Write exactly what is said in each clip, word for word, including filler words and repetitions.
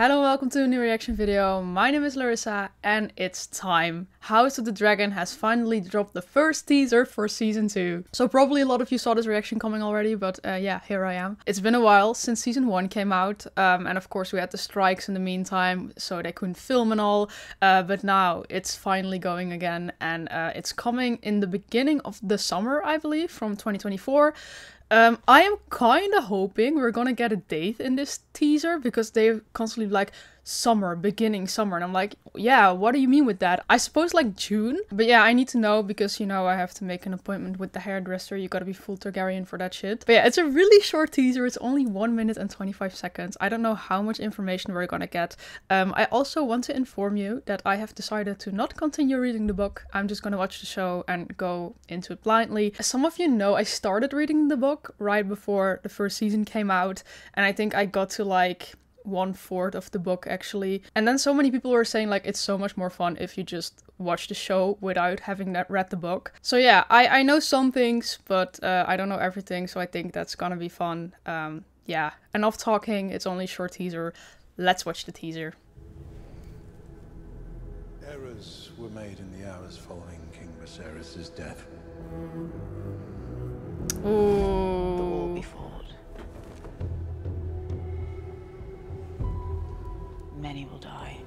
Hello, welcome to a new reaction video. My name is Larissa and it's time. House of the Dragon has finally dropped the first teaser for season two. So probably a lot of you saw this reaction coming already, but uh, yeah, here I am. It's been a while since season one came out, um, and of course we had the strikes in the meantime, so they couldn't film and all, uh, but now it's finally going again, and uh, it's coming in the beginning of the summer, I believe, from twenty twenty-four. Um, I am kind of hoping we're gonna get a date in this teaser, because they're constantly like, summer, beginning summer, and I'm like, yeah, what do you mean with that? I suppose like June? But yeah, I need to know, because you know I have to make an appointment with the hairdresser. You gotta be full Targaryen for that shit. But yeah, it's a really short teaser. It's only one minute and twenty-five seconds. I don't know how much information we're gonna get. Um, I also want to inform you that I have decided to not continue reading the book. I'm just gonna watch the show and go into it blindly. As some of you know, I started reading the book right before the first season came out, and I think I got to like one fourth of the book actually, and then so many people were saying like it's so much more fun if you just watch the show without having that read the book. So yeah, I I know some things, but uh, I don't know everything, so I think that's gonna be fun. Um, yeah, enough talking. It's only a short teaser. Let's watch the teaser. Errors were made in the hours following King Viserys' death. Ooh. The war before. Many will die.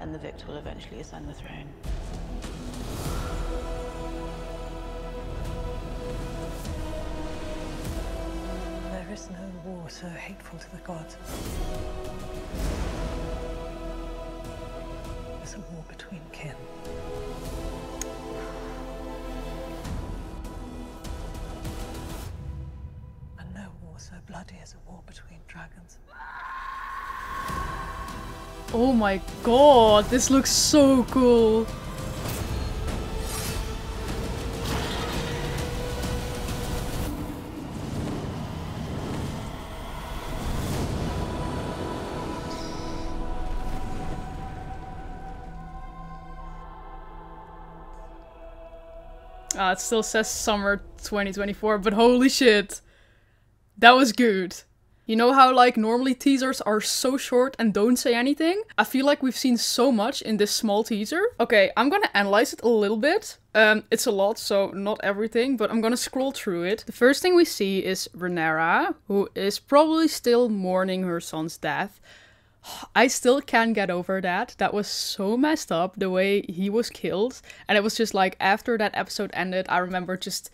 And the victor will eventually ascend the throne. There is no war so hateful to the gods as a war between kin. Bloody as a war between dragons. Oh my god, this looks so cool. Ah, it still says summer twenty twenty-four, but holy shit. That was good. You know how like normally teasers are so short and don't say anything? I feel like we've seen so much in this small teaser. Okay, I'm gonna analyze it a little bit. Um, it's a lot, so not everything, but I'm gonna scroll through it. The first thing we see is Rhaenyra, who is probably still mourning her son's death. I still can't get over that. That was so messed up, the way he was killed. And it was just like, after that episode ended, I remember just...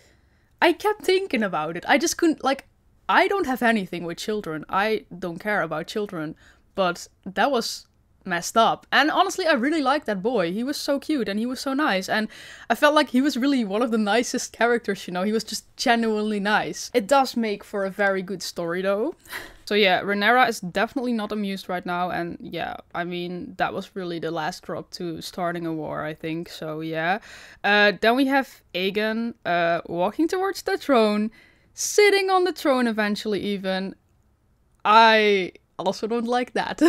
I kept thinking about it. I just couldn't like... I don't have anything with children. I don't care about children, but that was messed up. And honestly, I really liked that boy. He was so cute and he was so nice. And I felt like he was really one of the nicest characters, you know? He was just genuinely nice. It does make for a very good story though. So yeah, Rhaenyra is definitely not amused right now, and yeah, I mean, that was really the last drop to starting a war, I think, so yeah. Uh, then we have Aegon uh, walking towards the throne. Sitting on the throne eventually even. I also don't like that.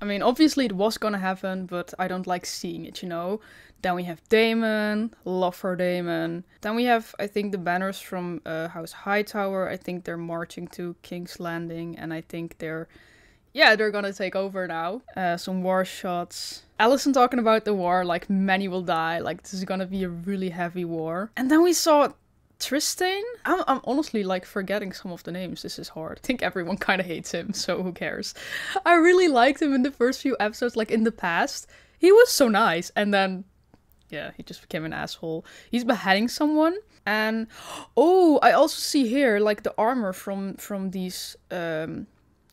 I mean, obviously it was gonna happen, but I don't like seeing it, you know? Then we have Damon. Love for Damon. Then we have, I think, the banners from uh, House Hightower. I think they're marching to King's Landing, and I think they're... Yeah, they're gonna take over now. Uh, some war shots. Alicent talking about the war, like, many will die. Like, this is gonna be a really heavy war. And then we saw... Tristan? I'm, I'm honestly like forgetting some of the names. This is hard. I think everyone kind of hates him, so who cares? I really liked him in the first few episodes, like in the past. He was so nice, and then yeah, he just became an asshole. He's beheading someone, and oh, I also see here like the armor from from these um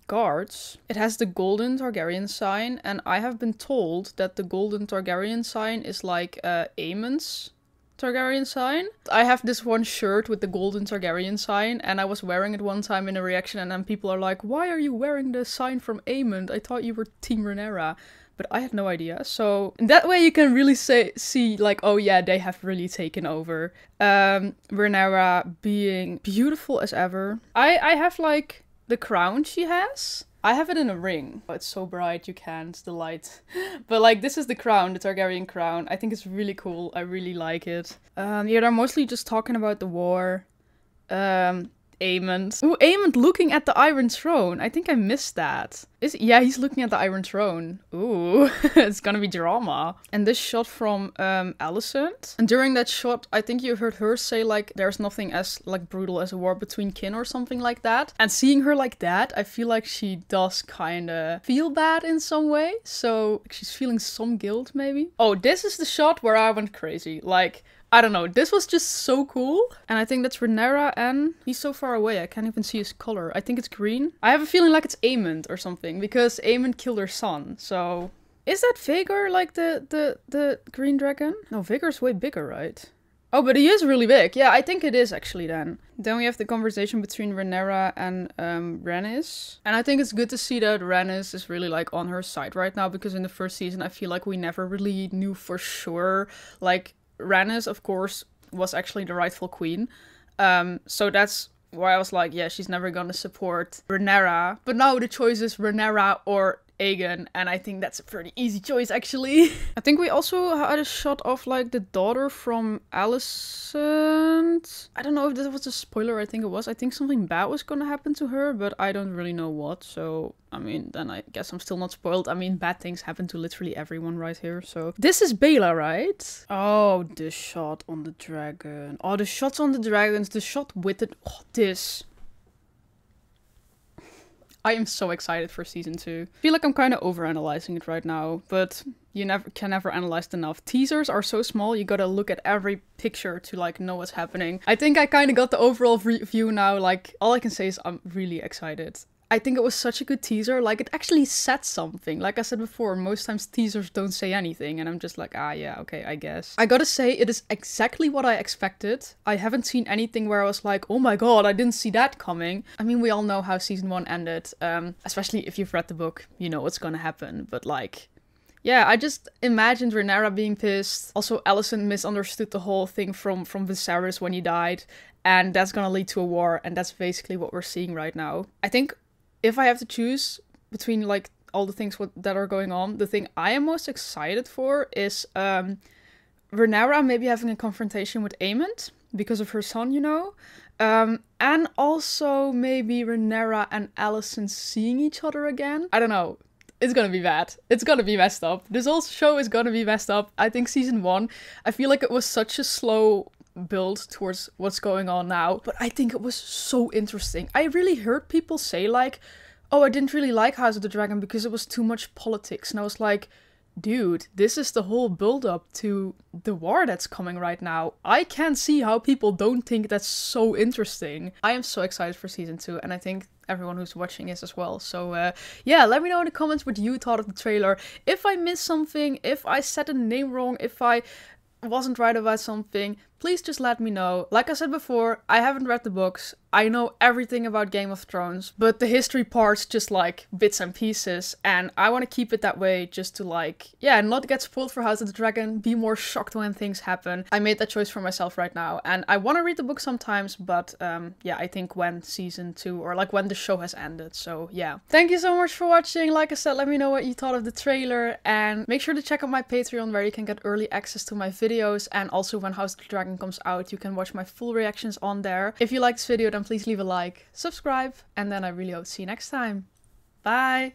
guards. It has the golden Targaryen sign, and I have been told that the golden Targaryen sign is like uh Aemond's Targaryen sign. I have this one shirt with the golden Targaryen sign, and I was wearing it one time in a reaction, and then people are like, why are you wearing the sign from Aemond? I thought you were Team Rhaenyra. But I had no idea. So that way you can really say see like, oh yeah, they have really taken over. Um, Rhaenyra being beautiful as ever. I, I have like the crown she has. I have it in a ring. Oh, it's so bright, you can't, the light. But like, this is the crown, the Targaryen crown. I think it's really cool. I really like it. Um, yeah, they're mostly just talking about the war. Um, Aemond. Ooh, Aemond looking at the Iron Throne. I think I missed that. Is he? Yeah, he's looking at the Iron Throne. Ooh, it's gonna be drama. And this shot from um, Alicent. And during that shot, I think you heard her say like, there's nothing as like brutal as a war between kin or something like that. And seeing her like that, I feel like she does kind of feel bad in some way. So like, she's feeling some guilt maybe. Oh, this is the shot where I went crazy. Like, I don't know, this was just so cool. And I think that's Rhaenyra and he's so far away, I can't even see his color. I think it's green. I have a feeling like it's Aemond or something because Aemond killed her son, so... Is that Vhagar like the, the, the green dragon? No, Vhagar's way bigger, right? Oh, but he is really big. Yeah, I think it is actually then. Then we have the conversation between Rhaenyra and um, Rhaenys. And I think it's good to see that Rhaenys is really like on her side right now because in the first season, I feel like we never really knew for sure. Like, Rhaenys, of course, was actually the rightful queen. Um, so that's why I was like, yeah, she's never gonna support Rhaenyra. But now the choice is Rhaenyra or Aegon, and I think that's a pretty easy choice, actually. I think we also had a shot of, like, the daughter from Alicent. I don't know if this was a spoiler, I think it was. I think something bad was gonna happen to her, but I don't really know what, so... I mean, then I guess I'm still not spoiled. I mean, bad things happen to literally everyone right here, so... This is Bela, right? Oh, the shot on the dragon. Oh, the shots on the dragons, the shot with the... Oh, this... I am so excited for season two. I feel like I'm kind of overanalyzing it right now, but you never can never analyze it enough. Teasers are so small, you gotta look at every picture to like know what's happening. I think I kind of got the overall review now. Like, all I can say is I'm really excited. I think it was such a good teaser. Like, it actually said something. Like I said before, most times teasers don't say anything and I'm just like, ah, yeah, okay, I guess. I gotta say, it is exactly what I expected. I haven't seen anything where I was like, oh my god, I didn't see that coming. I mean, we all know how season one ended. Um, especially if you've read the book, you know what's gonna happen. But like, yeah, I just imagined Rhaenyra being pissed. Also, Alicent misunderstood the whole thing from, from Viserys when he died. And that's gonna lead to a war. And that's basically what we're seeing right now. I think... If I have to choose between, like, all the things what, that are going on, the thing I am most excited for is um, Rhaenyra maybe having a confrontation with Aemond because of her son, you know? Um, and also maybe Rhaenyra and Alicent seeing each other again. I don't know. It's gonna be bad. It's gonna be messed up. This whole show is gonna be messed up. I think season one, I feel like it was such a slow... build towards what's going on now, but I think it was so interesting. I really heard people say like, oh, I didn't really like House of the Dragon because it was too much politics, and I was like, dude, this is the whole build-up to the war that's coming right now. I can't see how people don't think that's so interesting. I am so excited for season two, and I think everyone who's watching is as well. So uh, yeah, let me know in the comments what you thought of the trailer. If I missed something, if I said a name wrong, if I wasn't right about something, please just let me know. Like I said before, I haven't read the books. I know everything about Game of Thrones, but the history part's just like bits and pieces, and I want to keep it that way just to like, yeah, not get spoiled for House of the Dragon, be more shocked when things happen. I made that choice for myself right now, and I want to read the book sometimes, but um, yeah, I think when season two, or like when the show has ended, so yeah. Thank you so much for watching. Like I said, let me know what you thought of the trailer, and make sure to check out my Patreon where you can get early access to my videos, and also when House of the Dragon comes out, you can watch my full reactions on there. If you like this video, then please leave a like, subscribe, and then I really hope to see you next time. Bye!